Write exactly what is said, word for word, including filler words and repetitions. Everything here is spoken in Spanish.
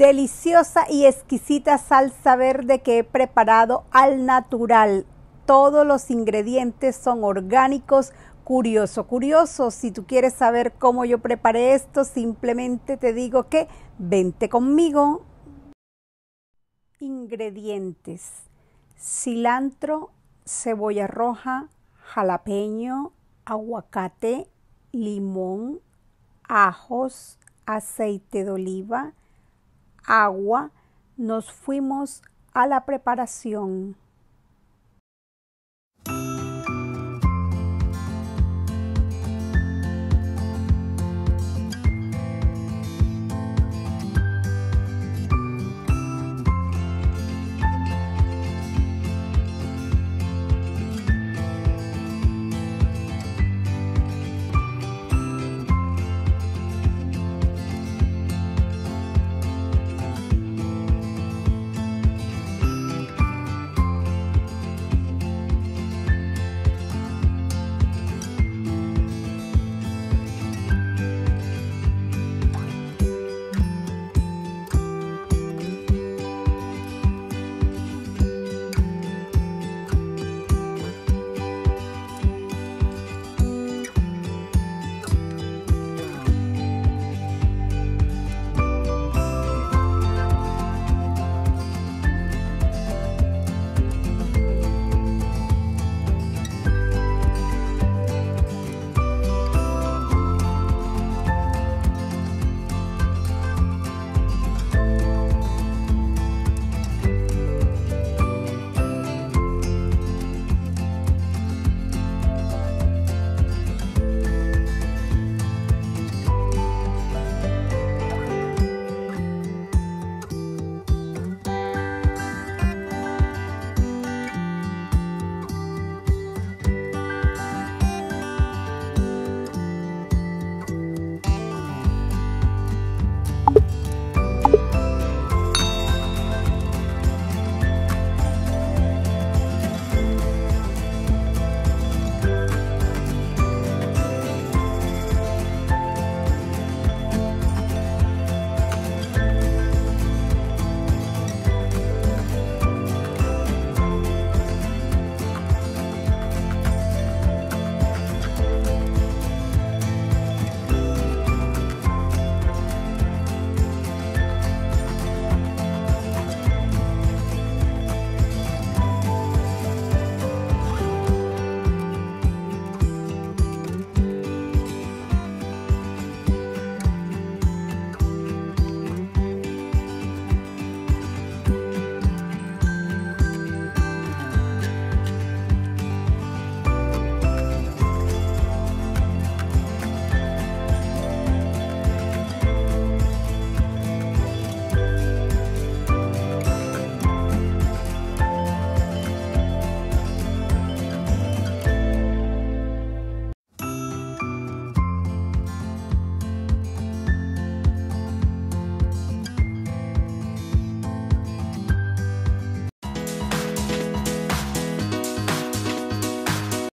deliciosa y exquisita salsa verde que he preparado al natural. Todos los ingredientes son orgánicos. Curioso, curioso, si tú quieres saber cómo yo preparé esto, simplemente te digo que vente conmigo. Ingredientes: cilantro, cebolla roja, jalapeño, aguacate, limón, ajos, aceite de oliva, agua. Nos fuimos a la preparación.